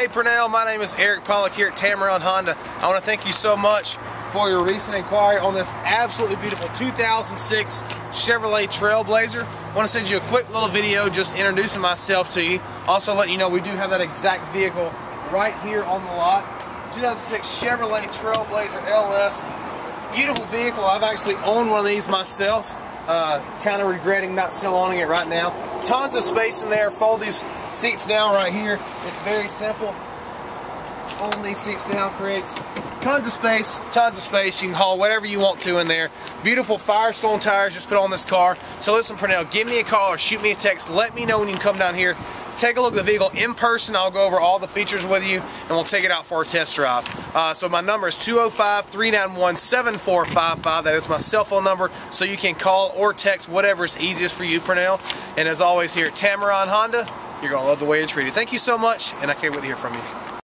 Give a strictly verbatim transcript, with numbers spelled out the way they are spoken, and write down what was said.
Hey Pernell, my name is Eric Pollock here at Tameron Honda. I want to thank you so much for your recent inquiry on this absolutely beautiful two thousand six Chevrolet Trailblazer. I want to send you a quick little video just introducing myself to you. Also letting you know we do have that exact vehicle right here on the lot. two thousand six Chevrolet Trailblazer L S. Beautiful vehicle. I've actually owned one of these myself. Uh, kind of regretting not still owning it right now. Tons of space in there. Fold these seats down right here. It's very simple. Fold these seats down creates tons of space. Tons of space. You can haul whatever you want to in there. Beautiful Firestone tires just put on this car. So listen, Pernell, give me a call or shoot me a text. Let me know when you can come down here. Take a look at the vehicle in person. I'll go over all the features with you and we'll take it out for a test drive. Uh, so my number is two oh five, three nine one, seven four five five. That is my cell phone number, so you can call or text whatever is easiest for you, Pernell. And as always here at Tameron Honda, you're going to love the way you're treated. Thank you so much, and I can't wait to hear from you.